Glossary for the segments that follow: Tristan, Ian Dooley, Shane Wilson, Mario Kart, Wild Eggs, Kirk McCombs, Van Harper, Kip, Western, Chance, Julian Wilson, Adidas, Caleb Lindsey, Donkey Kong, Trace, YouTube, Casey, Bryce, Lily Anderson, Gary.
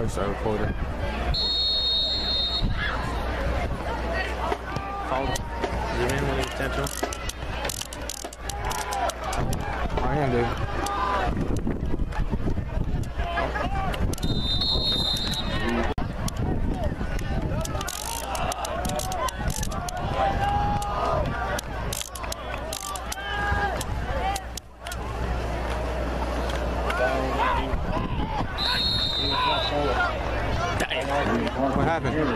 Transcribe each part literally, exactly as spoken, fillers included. I just started recording. Hold. Is there any potential? I am, dude. Damn. What happened?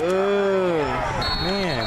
Oh, man.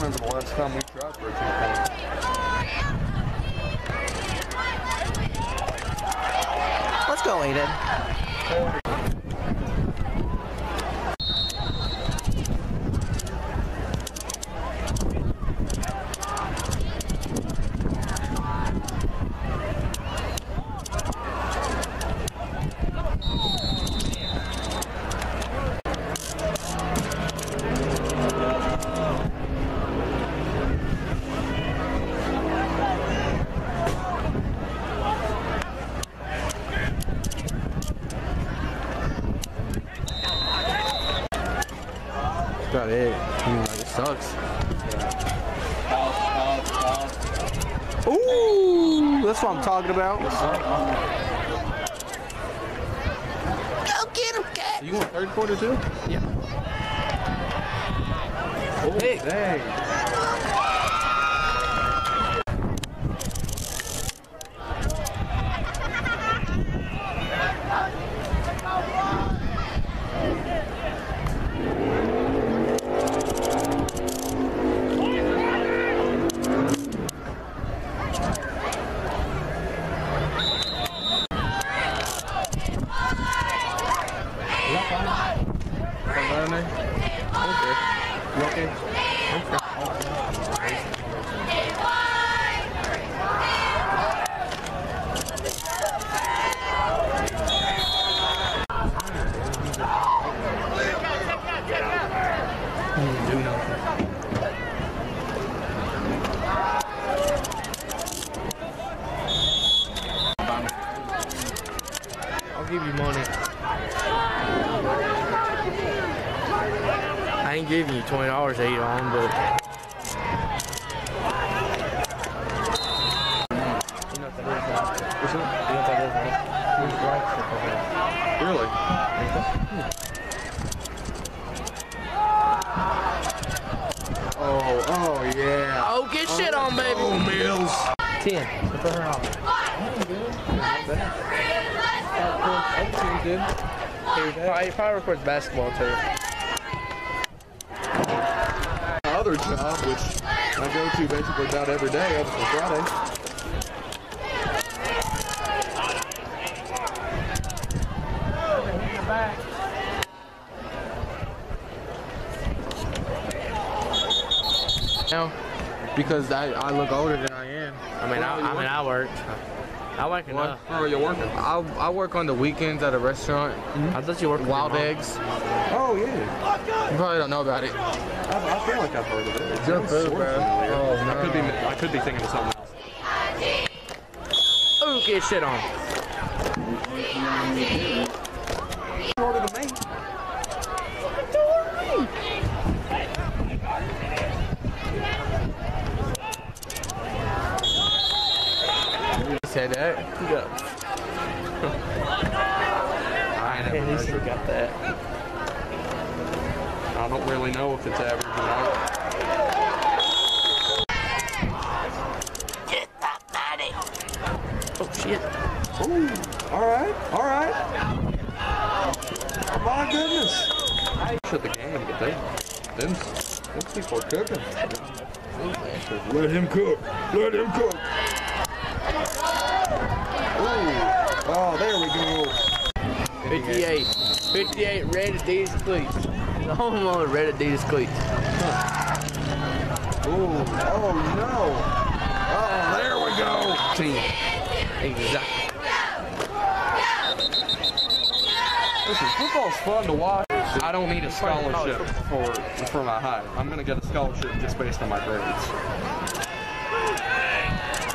remember the last time we tried for a two-point. Let's go, Aiden. That's it. I mean, like, it sucks. Ooh, that's what I'm talking about. Go get him, cat. You want third quarter too? Yeah. Oh, hey. Dang. Basketball too. My other job, which I go to basically about every day, other than Friday. Now, because I, I look older than I am. I mean, I, I mean, I work. I work enough. Where are you working? I, I work on the weekends at a restaurant. Mm-hmm. I thought you worked Wild Eggs. Oh, yeah. You probably don't know about it. I, I feel like I've heard of it. It's your food, bro. Oh, no. I, could be, I could be thinking of something else. Ooh, get shit on. Shorter than me. Said that. Yeah. I never Man, heard got that. I don't really know if it's average or not. Get that money. Oh shit. Ooh. All right. All right. Oh, my goodness. I shut the game, but they, them, them people are cooking. Let him cook. Let him cook. Oh, there we go. fifty-eight. fifty-eight red Adidas cleats. The homeowner red Adidas cleats. Huh. Ooh. Oh, no. Oh, there we go. Team. Exactly. Listen, football's fun to watch. I don't need a scholarship for, for my height. I'm going to get a scholarship just based on my grades.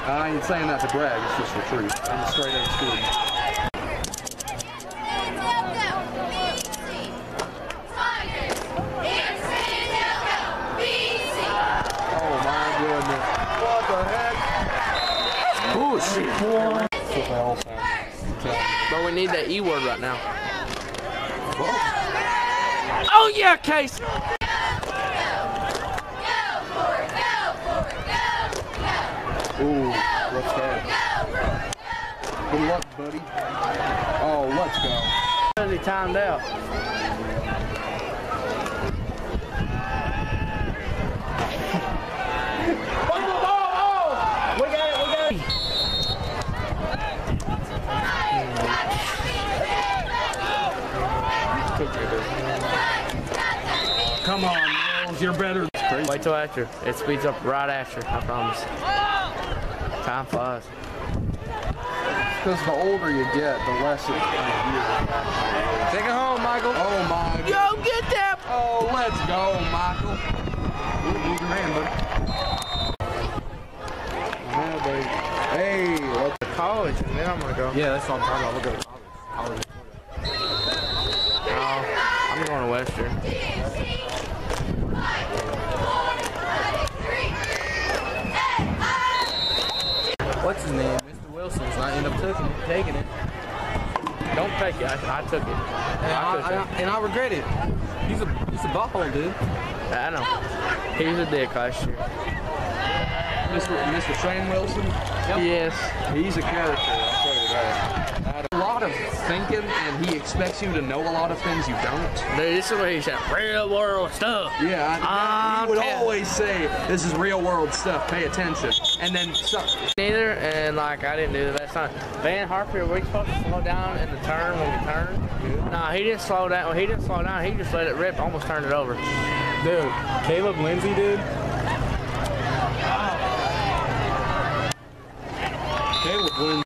I ain't saying that to brag, it's just the truth. I'm a straight A student. Oh my goodness. What the heck? Bullshit. That's what they all sound. But we need that E word right now. Whoa. Oh yeah, Casey! Ooh, let's go. Good luck, buddy. Oh, let's go. He timed out. wait till after. It speeds up right after, I promise. Time flies. Because the older you get, the less it's gonna be. Take it home, Michael. Oh, my. Yo, get that. Oh, let's go, Michael. Ooh, move your hand, buddy. Hey, let's go to college, and then I'm gonna go. Yeah, that's what I'm talking about. We'll go to college. college. I'm going to Western. What's his name? Mister Wilson's not end up taking it. Taking it. Don't take it. I, I took it. And I, I, I, and I regret it. He's a he's a butthole, dude. I know. He was a dick last year. Mister Mister Shane Wilson. Yep. Yes. He's a character. I'll tell you that. A lot of thinking, and he expects you to know a lot of things you don't. Dude, this is where he said real world stuff. Yeah, I, I would always say this is real world stuff. Pay attention, and then suck. Neither, and like I didn't do the last time. Van Harper, were we supposed to slow down in the turn when we turned? No, nah, he didn't slow down. Well, he didn't slow down. He just let it rip. Almost turned it over. Dude, Caleb Lindsey, dude. Wow. Caleb Lindsey.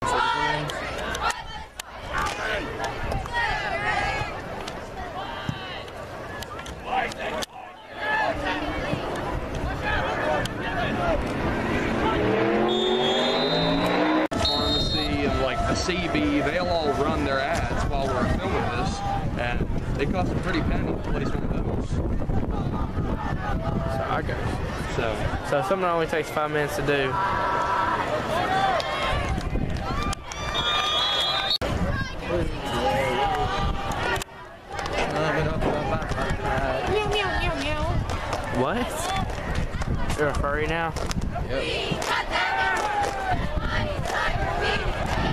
C B, they'll all run their ads while we're filming this, and they cost a pretty penny to place one of those. So I guess. So, so something only takes five minutes to do. What? You're a furry now? Yep.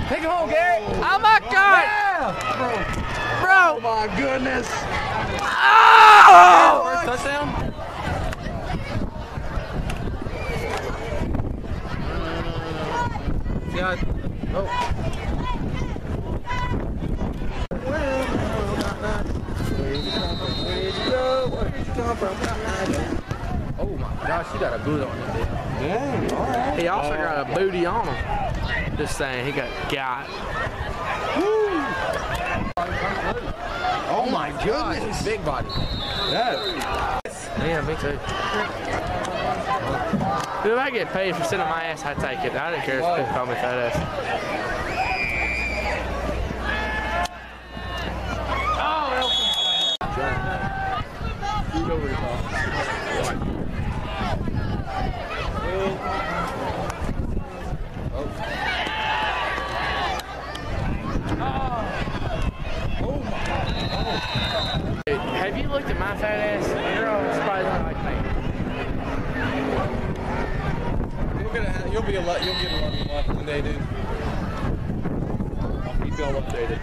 Take it home, Gary. Oh, my God. Yeah. Bro. Bro. Oh, my goodness. Oh. First touchdown. Yeah. Oh. Oh, my gosh. He got a boot on him. Damn. All right. He also got a booty on him. Just saying, he got got. Woo. Oh my goodness! Big body. Yeah. Yeah, me too. Dude, if I get paid for sitting on my ass, I take it. I don't care if people call me fat ass. Oh, over the ball. Have you looked at my fat ass? You're always surprised like me. You'll get a, you'll be a lot, you'll get a lot of life one day, dude. I'll keep y'all updated.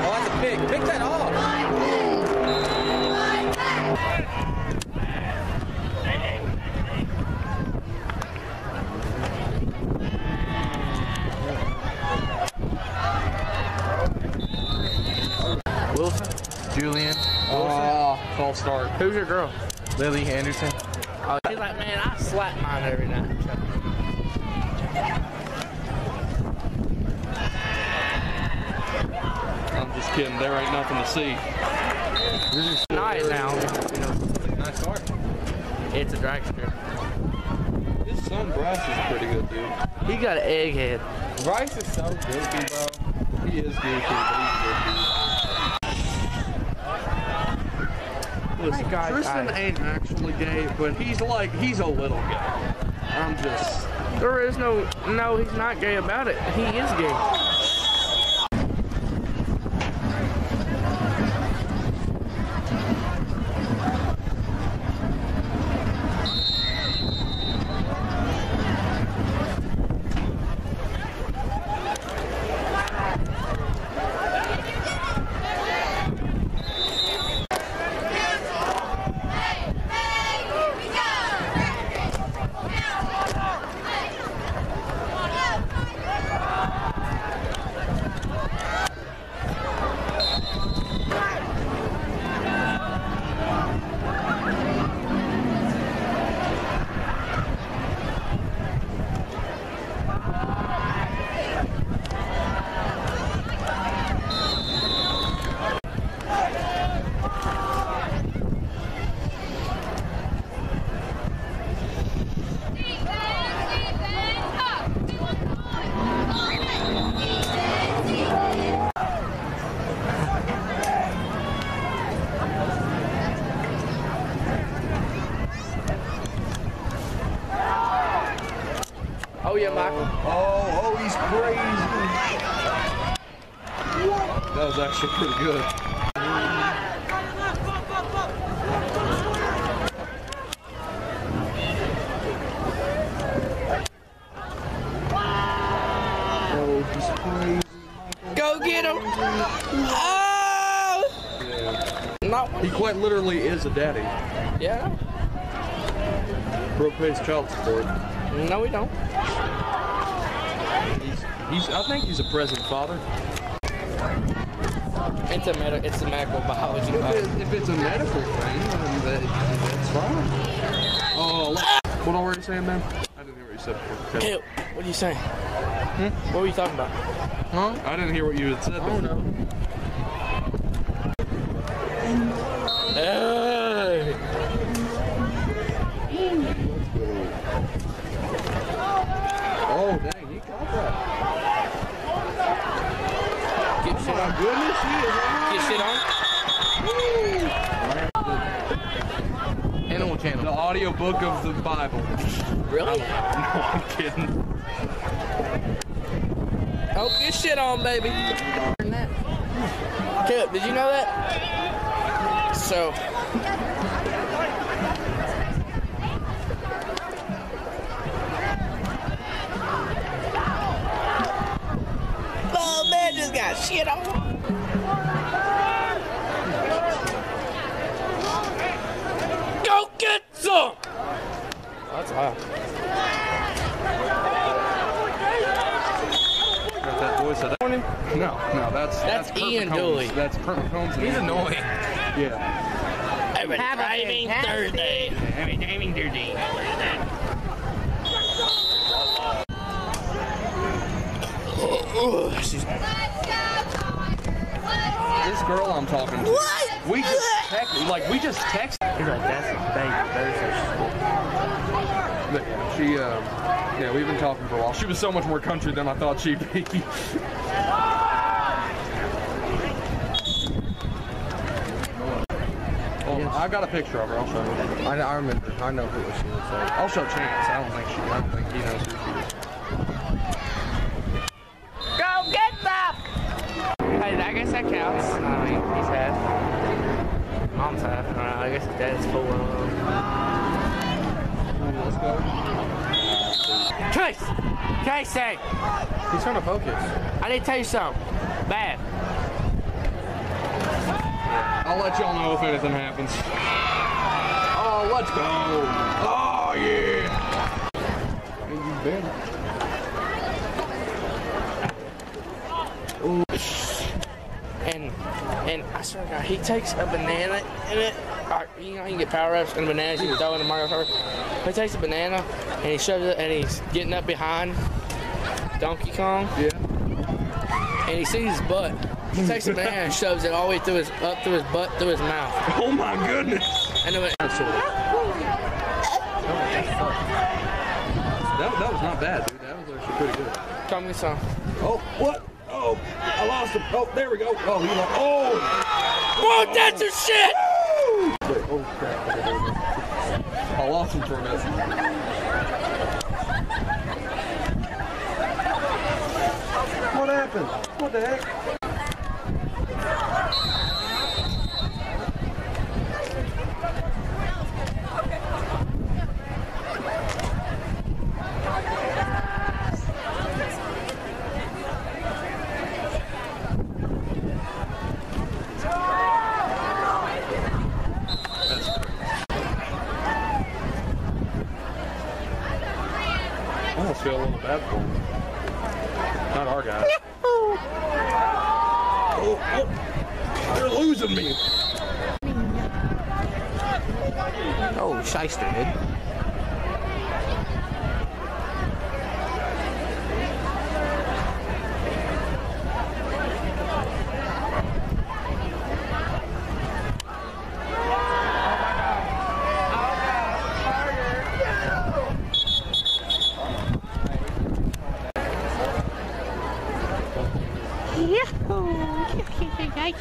Oh, that's a pig. Pick that off. Julian Wilson. Oh, false start. Who's your girl? Lily Anderson. Oh, she's like, man, I slap mine every night. I'm just kidding. There ain't nothing to see. This is nice now. Nice start. It's a dragster. His son Bryce is pretty good, dude. He got an egghead. Bryce is so goofy, bro. He is goofy, but he's goofy. Listen, God, Tristan I, ain't actually gay, but he's like, he's a little gay. I'm just... There is no... No, he's not gay about it. He is gay. Oh, yeah, Michael. Oh, oh, he's crazy. What? That was actually pretty good. Oh, he's crazy. Go get him. Oh! Yeah. Not one. He quite literally is a daddy. Yeah. Bro pays child support. No, we don't. He's, he's, I think he's a present father. It's a medical, it's a medical biology. If, it, if it's a medical thing, then that, that's fine. Oh, ah! What were you saying, man? I didn't hear what you said before. Caleb, what are you saying? Hmm? What were you talking about? Huh? I didn't hear what you had said before. Oh, no. Hey! Oh, dang, he got that. Get shit on. Goodness, he is on. Get shit on. Woo! Animal Channel. The audiobook of the Bible. Really? I'm, no, I'm kidding. Oh, get shit on, baby. Kip, did you know that? So. Got shit on. Go get some. That's hot. Got that voice of that. No, no, that's that's, that's Ian Dooley. That's Kirk McCombs. He's annoying. Yeah. I've been driving Thursday. I've been driving Thursday. She's. This girl I'm talking to. What? We just text, like we just text. He's like, that's a baby. That's her. But yeah, she, uh, yeah, we've been talking for a while. She was so much more country than I thought she'd be. Oh, yes. I got a picture of her. I'll show you. I, I remember. I know who she looks like. I'll show Chance. I don't think she. I don't think he knows who she is. Go get that. I guess that counts. I mean, he's half. Mom's half. I don't know. I guess his dad's full. Let's go. Trace! Casey! He's trying to focus. I need to tell you something. Bad. I'll let y'all know if anything happens. Oh, let's go! Oh, yeah! Where you been? Ooh. And and I swear to God, he takes a banana in it. Or, you know, you can get power ups and a banana. You can throw in a Mario Kart. He takes a banana and he shoves it, and he's getting up behind Donkey Kong. Yeah. And he sees his butt. He takes a banana and shoves it all the way through his up through his butt through his mouth. Oh my goodness! And it oh, that, that was not bad, dude. That was actually pretty good. Tell me some. Oh, what? Oh, I lost him. Oh, there we go. Oh, he lost. Oh! Whoa, oh, that's a shit! Wait, oh, crap. I lost him for a minute. What happened? What the heck? Feel a little bad for him. Not our guy. No. Oh, oh. They're losing me. Oh, shyster, dude.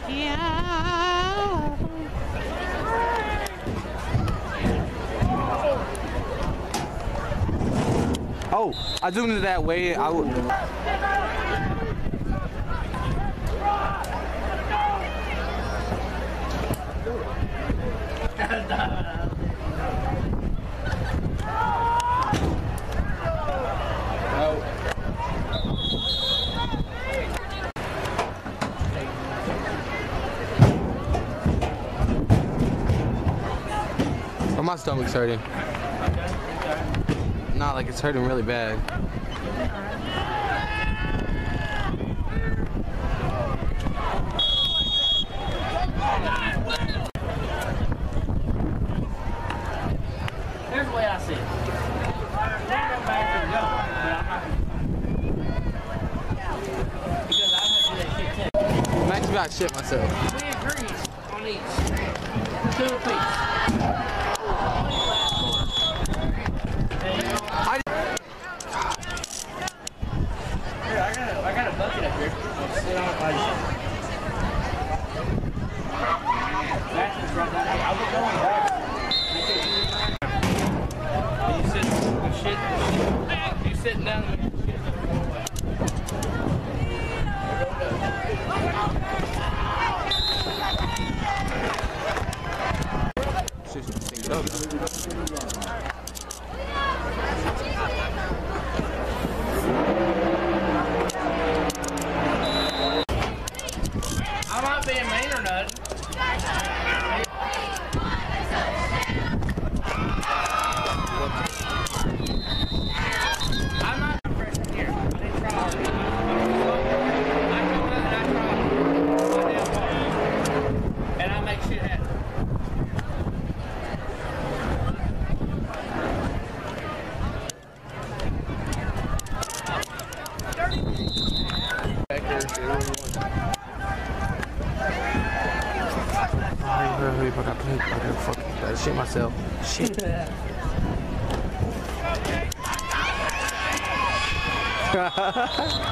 Yeah. I do it that way. I would. Oh, my stomach's hurting. Not like it's hurting really bad. Here's the way I see it. I'm actually about to shit myself. We agreed on each. Two apiece.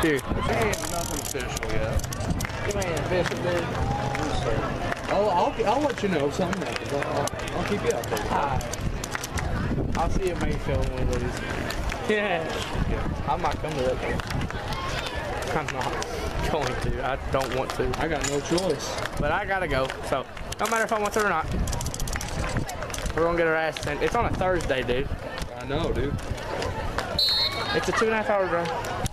Here. There ain't nothing official yet. Give me a fish, dude. I'll, I'll, I'll let you know if something happens. I'll, I'll keep you up. Alright. I'll see you at Mayfield one of these. Yeah. yeah. I might come to that thing. I'm not going to. I don't want to. I got no choice. But I gotta go. So, no matter if I want to or not. We're gonna get our ass sent. It's on a Thursday, dude. I know, dude. It's a two and a half hour drive.